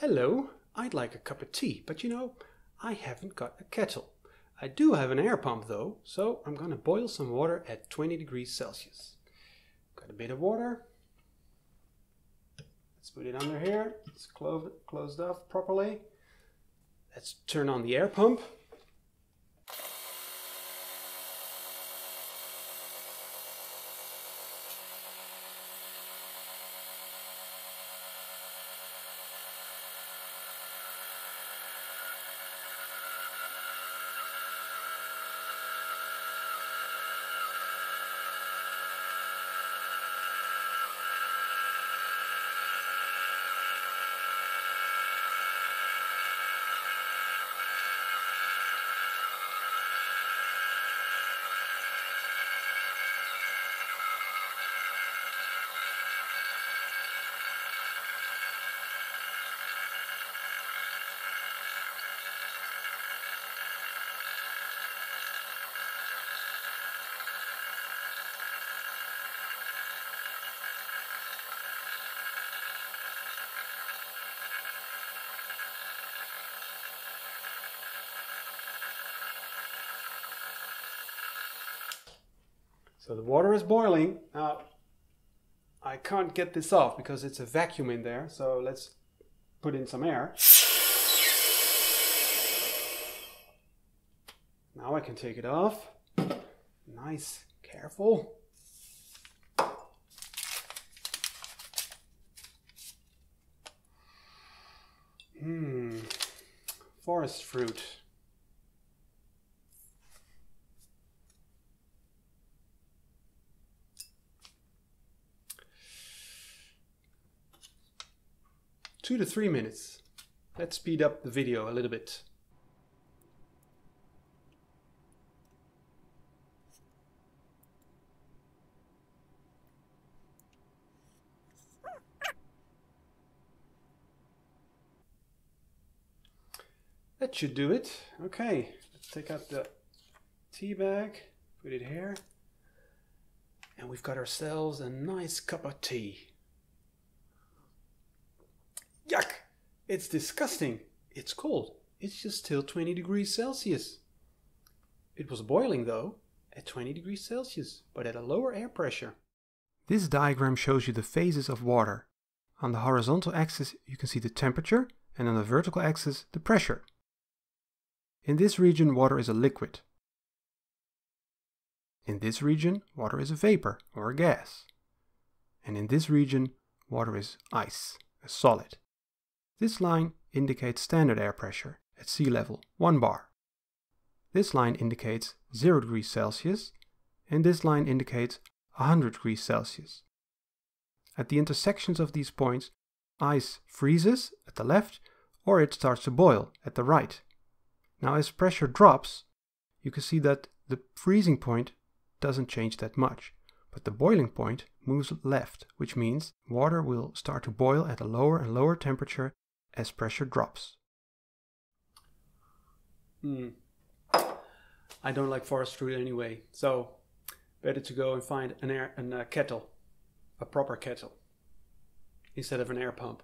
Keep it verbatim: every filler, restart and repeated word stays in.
Hello, I'd like a cup of tea, but you know, I haven't got a kettle. I do have an air pump though, so I'm gonna boil some water at twenty degrees Celsius. Got a bit of water. Let's put it under here. It's clo- closed off properly. Let's turn on the air pump. So the water is boiling. Now, I can't get this off because it's a vacuum in there, so let's put in some air. Now I can take it off. Nice, careful. Hmm, forest fruit. Two to three minutes. Let's speed up the video a little bit. That should do it. Okay, let's take out the tea bag, put it here, and we've got ourselves a nice cup of tea. Yuck! It's disgusting. It's cold. It's just still twenty degrees Celsius. It was boiling though, at twenty degrees Celsius, but at a lower air pressure. This diagram shows you the phases of water. On the horizontal axis you can see the temperature, and on the vertical axis the pressure. In this region water is a liquid. In this region water is a vapor or a gas. And in this region water is ice, a solid. This line indicates standard air pressure at sea level, one bar. This line indicates zero degrees Celsius, and this line indicates one hundred degrees Celsius. At the intersections of these points, ice freezes at the left or it starts to boil at the right. Now as pressure drops, you can see that the freezing point doesn't change that much, but the boiling point moves left, which means water will start to boil at a lower and lower temperature as pressure drops. Hmm. I don't like forest fruit anyway, so better to go and find an air, an, a kettle, a proper kettle, instead of an air pump.